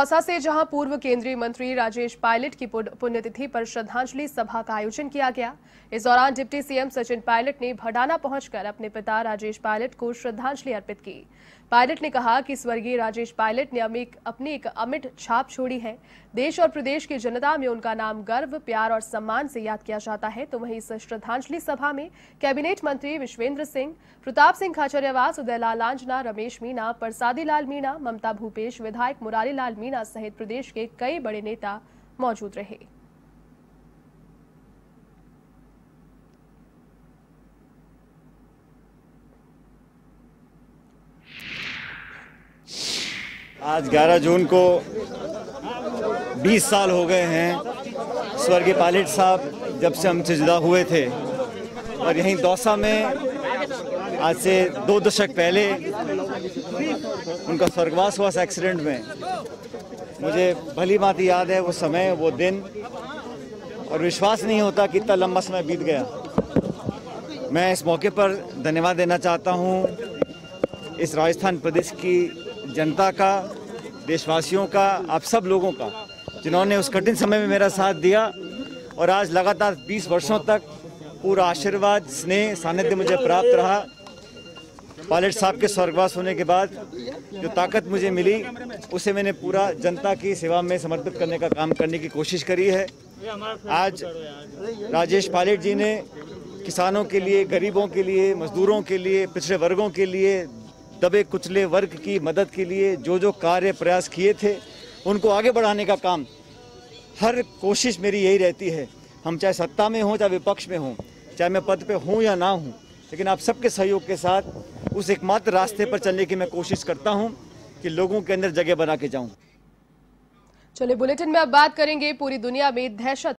दौसा से जहां पूर्व केंद्रीय मंत्री राजेश पायलट की पुण्यतिथि पर श्रद्धांजलि सभा का आयोजन किया गया। इस दौरान डिप्टी सीएम सचिन पायलट ने भडाना पहुंचकर अपने पिता राजेश पायलट को श्रद्धांजलि अर्पित की। पायलट ने कहा कि स्वर्गीय राजेश पायलट ने अपनी एक अमिट छाप छोड़ी है। देश और प्रदेश की जनता में उनका नाम गर्व, प्यार और सम्मान से याद किया जाता है। तो वहीं इस श्रद्धांजलि सभा में कैबिनेट मंत्री विश्वेंद्र सिंह, प्रताप सिंह खाचरियावास, उदयलाल आंजना, रमेश मीणा, परसादी लाल मीणा, ममता भूपेश, विधायक मुरारी लाल मीणा सहित प्रदेश के कई बड़े नेता मौजूद रहे। आज 11 जून को 20 साल हो गए हैं स्वर्गीय पायलट साहब जब से हमसे जुदा हुए थे, और यहीं दौसा में आज से 2 दशक पहले उनका स्वर्गवास हुआ एक्सीडेंट में। मुझे भली भांति याद है वो समय, वो दिन, और विश्वास नहीं होता कितना लंबा समय बीत गया। मैं इस मौके पर धन्यवाद देना चाहता हूं इस राजस्थान प्रदेश की जनता का, देशवासियों का, आप सब लोगों का, जिन्होंने उस कठिन समय में मेरा साथ दिया और आज लगातार 20 वर्षों तक पूरा आशीर्वाद, स्नेह, सानिध्य मुझे प्राप्त रहा। पायलट साहब के स्वर्गवास होने के बाद जो ताकत मुझे मिली उसे मैंने पूरा जनता की सेवा में समर्पित करने का काम करने की कोशिश करी है। आज राजेश पायलट जी ने किसानों के लिए, गरीबों के लिए, मजदूरों के लिए, पिछड़े वर्गों के लिए, दबे कुचले वर्ग की मदद के लिए जो कार्य प्रयास किए थे उनको आगे बढ़ाने का काम, हर कोशिश मेरी यही रहती है। हम चाहे सत्ता में हों, चाहे विपक्ष में हों, चाहे मैं पद पे हूँ या ना हूँ, लेकिन आप सबके सहयोग के साथ उस एकमात्र रास्ते पर चलने की मैं कोशिश करता हूँ कि लोगों के अंदर जगह बना के जाऊँ। चलिए बुलेटिन में अब बात करेंगे पूरी दुनिया में दहशत